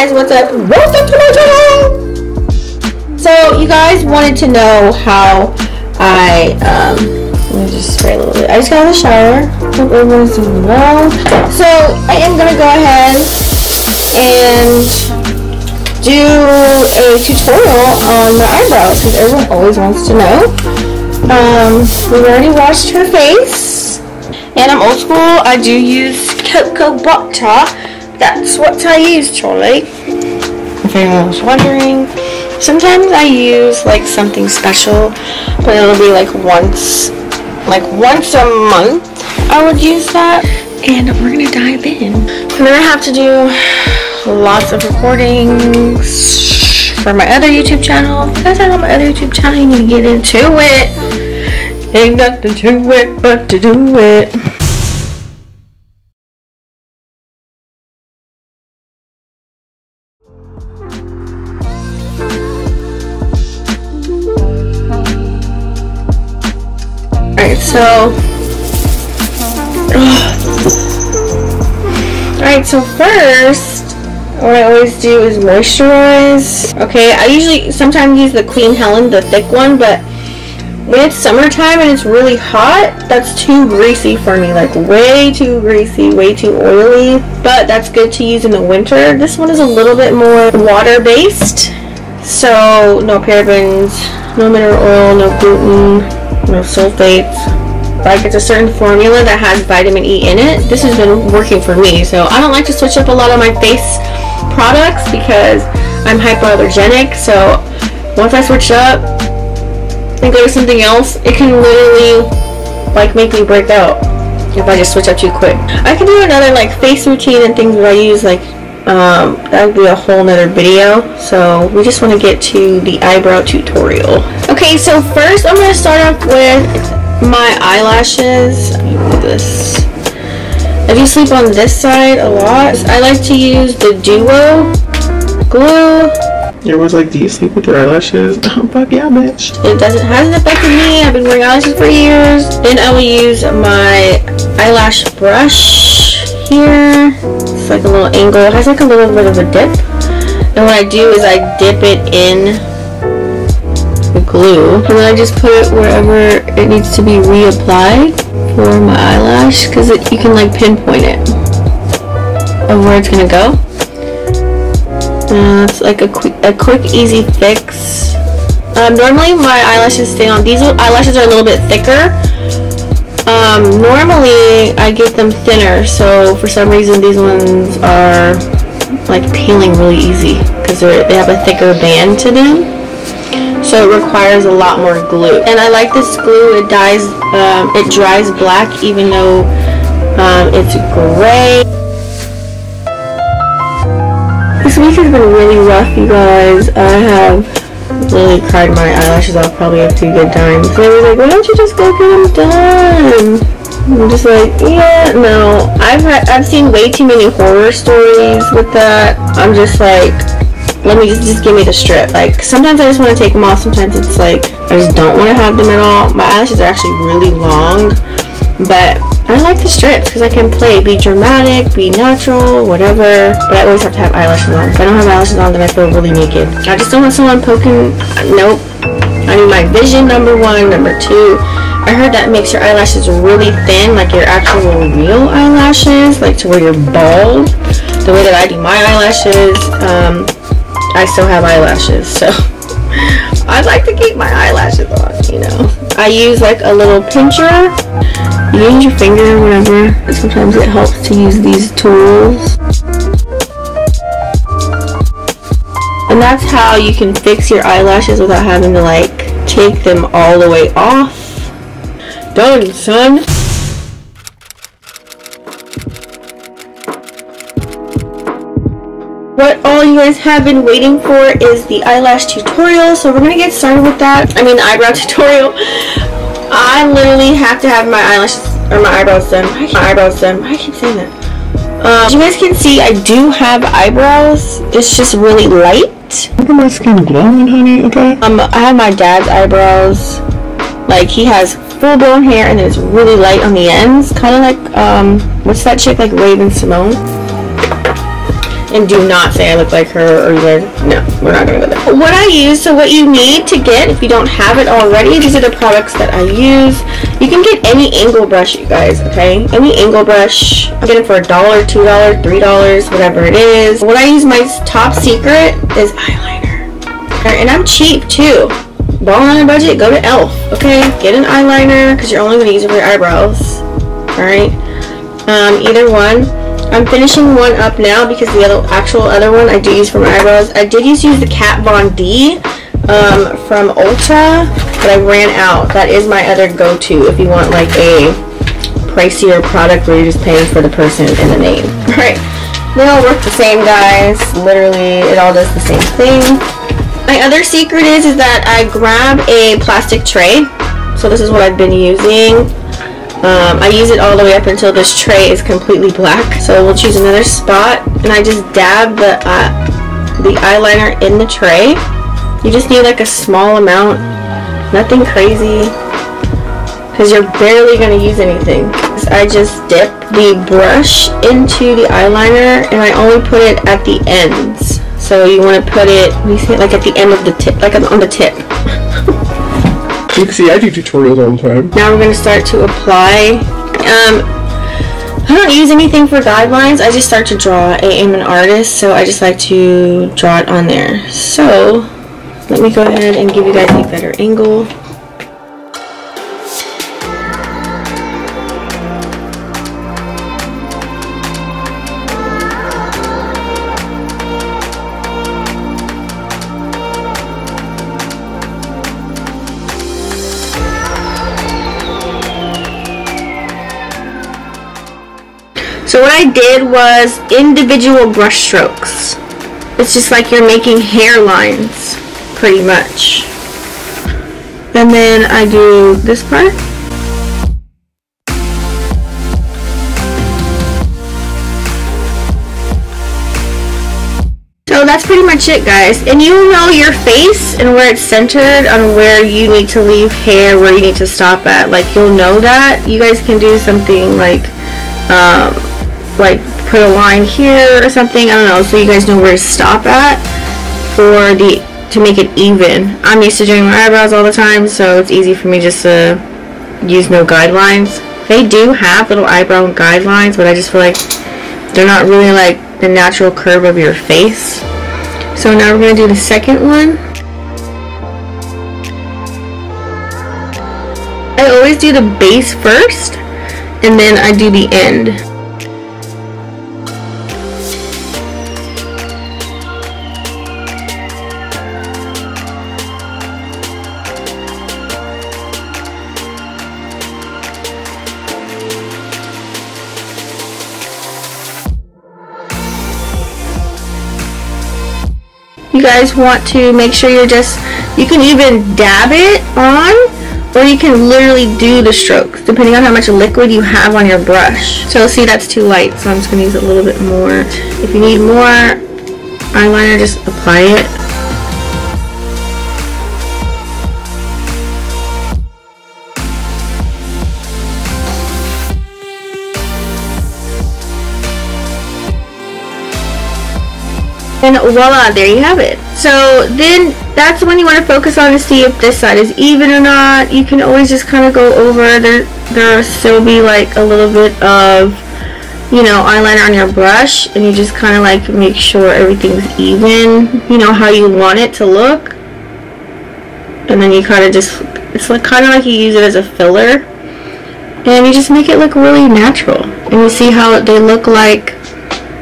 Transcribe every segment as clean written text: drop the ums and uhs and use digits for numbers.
guys, what's up? Welcome to my channel. So you guys wanted to know how I let me just spray a little bit. I just got out of the shower. Hope everyone's doing well. So I am gonna go ahead and do a tutorial on my eyebrows because everyone always wants to know. We've already washed her face, and I'm old school. I do use cocoa butter. That's what I use, Charlie. If anyone was wondering, sometimes I use like something special, but it'll be like once a month I would use that. And we're gonna dive in. And then I have to do lots of recordings for my other YouTube channel. If you guys are on my other YouTube channel, you need to get into it. Ain't nothing to it but to do it. Alright, so first what I always do is moisturize. Okay, I usually sometimes use the Queen Helen, the thick one, but when it's summertime and it's really hot, that's too greasy for me. Like way too greasy, way too oily. But that's good to use in the winter. This one is a little bit more water-based. So no parabens, no mineral oil, no gluten, no sulfates. Like it's a certain formula that has vitamin E in it. This has been working for me, so I don't like to switch up a lot of my face products because I'm hypoallergenic. So once I switch up and go to something else, it can literally like make me break out if I just switch up too quick. I can do another like face routine and things that I use, like that would be a whole nother video. So we just want to get to the eyebrow tutorial. Okay, so first I'm going to start off with my eyelashes. Let me do this. If you sleep on this side a lot, I like to use the Duo glue. It was like, do you sleep with your eyelashes? Fuck yeah, bitch. It hasn't affected me. I've been wearing eyelashes for years. Then I will use my eyelash brush here. It's like a little angle. It has like a little bit of a dip. And what I do is I dip it in the glue, and then I just put it wherever it needs to be reapplied for my eyelash, because you can like pinpoint it of where it's gonna go. And it's like a quick easy fix. Normally my eyelashes stay on. These eyelashes are a little bit thicker. Normally I get them thinner, so for some reason these ones are like peeling really easy because they have a thicker band to them. So it requires a lot more glue, and I like this glue. It dyes, it dries black, even though it's gray. This week has been really rough, you guys. I have really cried my eyelashes off probably a few good times. So I was like, why don't you just go get them done? And I'm just like, yeah, no. I've seen way too many horror stories with that. I'm just like, let me just give me the strip. Like sometimes I just want to take them off, sometimes it's like I just don't want to have them at all. My eyelashes are actually really long, but I like the strips because I can play, be dramatic, be natural, whatever. But I always have to have eyelashes on. If I don't have eyelashes on, then I feel really naked. I just don't want someone poking. Nope, I need my vision, number one. Number two, I heard that makes your eyelashes really thin, like your actual real eyelashes, like to where you're bald. The way that I do my eyelashes, I still have eyelashes, so I like to keep my eyelashes on, you know. I use like a little pincher. You use your finger or whatever. Sometimes it helps to use these tools. And that's how you can fix your eyelashes without having to like take them all the way off. Done, son. What all you guys have been waiting for is the eyelash tutorial, so we're gonna get started with that. I mean the eyebrow tutorial. I literally have to have my eyelashes or my eyebrows done. I keep saying that. As you guys can see, I do have eyebrows. It's just really light. Look at my skin glowing, honey. Okay. I have my dad's eyebrows. Like he has full blown hair, and it's really light on the ends, kind of like what's that chick like Raven-Symone. and do not say I look like her or you're, no, we're not going to go there. What I use, so what you need to get, if you don't have it already, these are the products that I use. You can get any angle brush, you guys, okay? Any angle brush. I get it for $1, $2, $3, whatever it is. What I use, my top secret is eyeliner. And I'm cheap, too. Ball on a budget, go to e.l.f., okay? Get an eyeliner, because you're only going to use it for your eyebrows, alright? Either one. I'm finishing one up now because the actual other one I do use for my eyebrows. I did use the Kat Von D from Ulta, but I ran out. That is my other go-to if you want like a pricier product where you're just paying for the person and the name. Alright, they all work the same, guys. Literally, it all does the same thing. My other secret is that I grab a plastic tray. So this is what I've been using. I use it all the way up until this tray is completely black. So we'll choose another spot, and I just dab the eyeliner in the tray. You just need like a small amount, nothing crazy, because you're barely going to use anything. So I just dip the brush into the eyeliner, and I only put it at the ends. So you want to put it, what do you say, like at the end of the tip, like on the tip. You can see I do tutorials all the time. Now we're going to start to apply. I don't use anything for guidelines. I just start to draw. I am an artist, so I just like to draw it on there. So let me go ahead and give you guys a better angle. So what I did was individual brush strokes. It's just like you're making hairlines, pretty much. And then I do this part. So that's pretty much it, guys. And you know your face and where it's centered on where you need to leave hair, where you need to stop at. Like, you'll know that. You guys can do something like put a line here or something, I don't know, so you guys know where to stop at for the to make it even. I'm used to doing my eyebrows all the time, so it's easy for me just to use no guidelines. They do have little eyebrow guidelines, but I just feel like they're not really like the natural curve of your face. So now we're going to do the second one. I always do the base first, and then I do the end. You guys want to make sure you're just, you can even dab it on, or you can literally do the strokes depending on how much liquid you have on your brush. So see, that's too light, so I'm just going to use a little bit more. If you need more eyeliner, just apply it. And voila, there you have it. So then that's when you want to focus on to see if this side is even or not. You can always just kind of go over. There'll still be like a little bit of, you know, eyeliner on your brush, and you just kind of like make sure everything's even, you know, how you want it to look. And then you kind of just, it's like kind of like you use it as a filler, and you just make it look really natural. And you see how they look like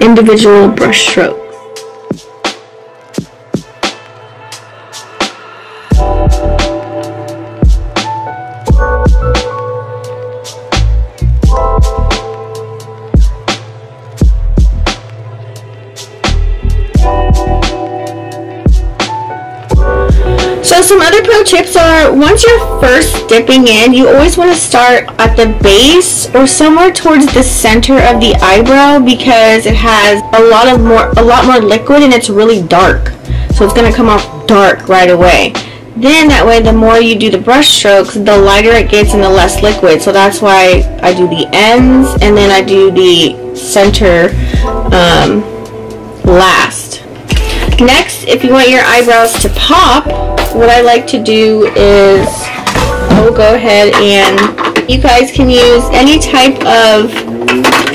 individual brush strokes. So some other pro tips are, once you're first dipping in, you always want to start at the base or somewhere towards the center of the eyebrow, because it has a lot more liquid and it's really dark. So it's going to come off dark right away. Then that way, the more you do the brush strokes, the lighter it gets and the less liquid. So that's why I do the ends, and then I do the center last. Next, if you want your eyebrows to pop, what I like to do is I will go ahead and you guys can use any type of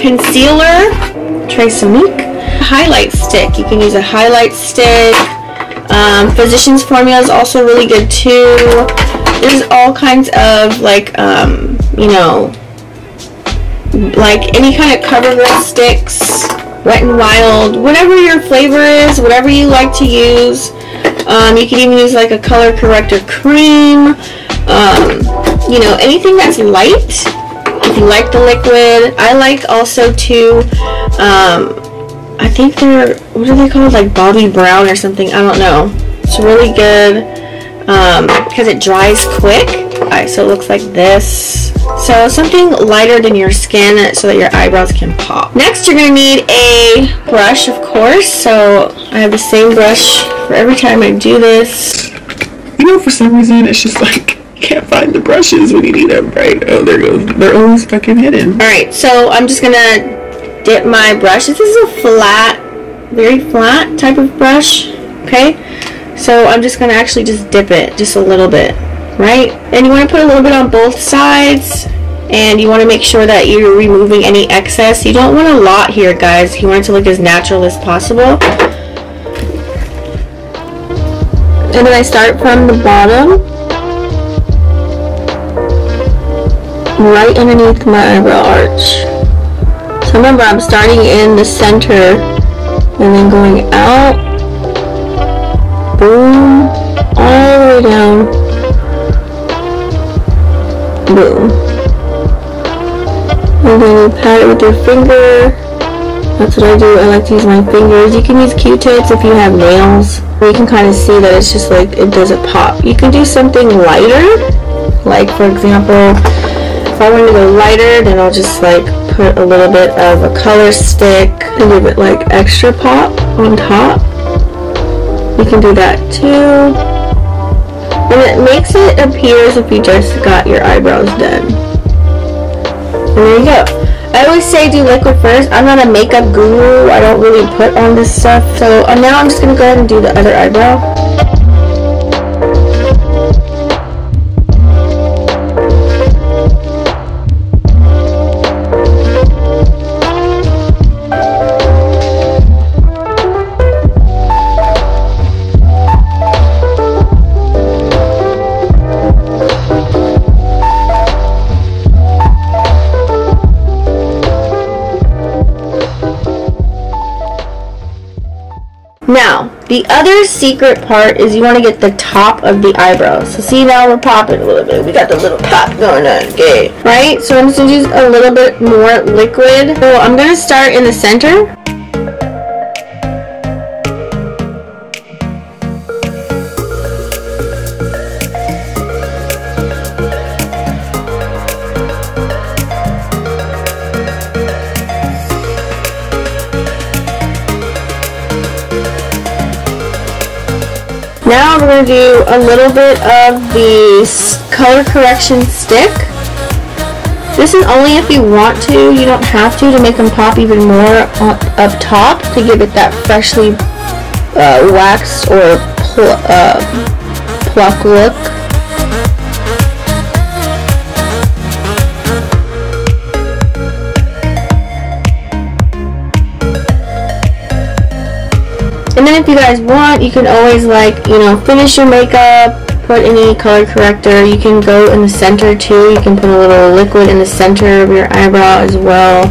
concealer. Try some highlight stick. You can use a highlight stick. Physicians Formula is also really good too. There's all kinds of like you know, like any kind of CoverGirl sticks, Wet n Wild, whatever your flavor is, whatever you like to use. You can even use like a color corrector cream. You know, anything that's light. If you like the liquid, I like also to. I think they're, what are they called? Like Bobbi Brown or something. I don't know. It's really good because it dries quick. Alright, so it looks like this. So something lighter than your skin so that your eyebrows can pop. Next, you're going to need a brush, of course. So I have the same brush for every time I do this. You know, for some reason, it's just like you can't find the brushes when you need them, right? Oh, there goes. They're always fucking hidden. Alright, so I'm just going to dip my brush. This is a flat, very flat type of brush, okay? So I'm just going to actually just dip it just a little bit. Right, and you want to put a little bit on both sides, and you want to make sure that you're removing any excess. You don't want a lot here, guys. You want it to look as natural as possible. And then I start from the bottom, right underneath my eyebrow arch. So remember, I'm starting in the center and then going out, boom, all the way down. Boom. And then you pat it with your finger. That's what I do. I like to use my fingers. You can use Q-tips if you have nails. You can kind of see that it's just like it doesn't pop. You can do something lighter. Like, for example, if I want to go lighter, then I'll just like put a little bit of a color stick and give it like extra pop on top. You can do that too. And it makes it appear as if you just got your eyebrows done. And there you go. I always say do liquid first. I'm not a makeup guru. I don't really put on this stuff. So now I'm just going to go ahead and do the other eyebrow. Now, the other secret part is you want to get the top of the eyebrows. So see, now we're popping a little bit. We got the little pop going on, okay? Right? So I'm just going to use a little bit more liquid. So I'm going to start in the center. Now we're going to do a little bit of the color correction stick. This is only if you want to. You don't have to make them pop even more up top to give it that freshly waxed or pluck look. And then if you guys want, you can always like, you know, finish your makeup, put any color corrector. You can go in the center too. You can put a little liquid in the center of your eyebrow as well.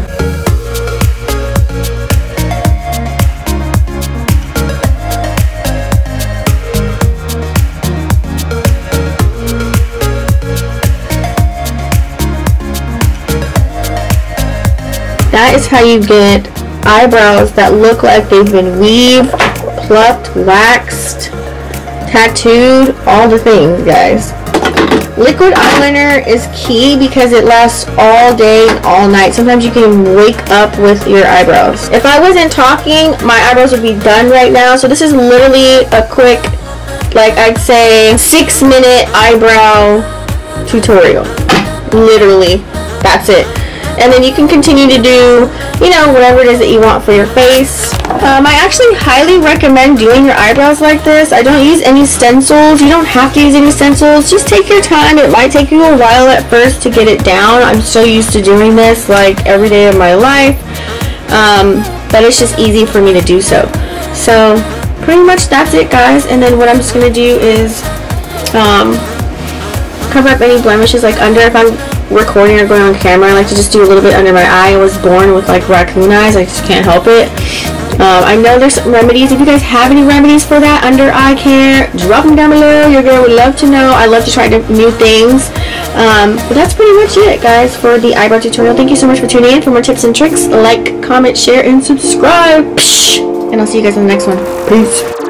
That is how you get eyebrows that look like they've been weaved, plucked, waxed, tattooed, all the things, guys. Liquid eyeliner is key because it lasts all day and all night. Sometimes you can wake up with your eyebrows. If I wasn't talking, my eyebrows would be done right now. So this is literally a quick, like I'd say, 6-minute eyebrow tutorial. Literally, that's it. and then you can continue to do, you know, whatever it is that you want for your face. I actually highly recommend doing your eyebrows like this. I don't use any stencils. You don't have to use any stencils. Just take your time. It might take you a while at first to get it down. I'm so used to doing this like every day of my life, but it's just easy for me to do so. So pretty much that's it, guys. And then what I'm just gonna do is cover up any blemishes, like under, if I'm recording or going on camera, I like to just do a little bit under my eye. I was born with like raccoon eyes. I just can't help it. I know there's some remedies. If you guys have any remedies for that under eye care, drop them down below. Your girl would love to know. I love to try new things. But that's pretty much it, guys, for the eyebrow tutorial. Thank you so much for tuning in. For more tips and tricks, like, comment, share, and subscribe. And I'll see you guys in the next one. Peace.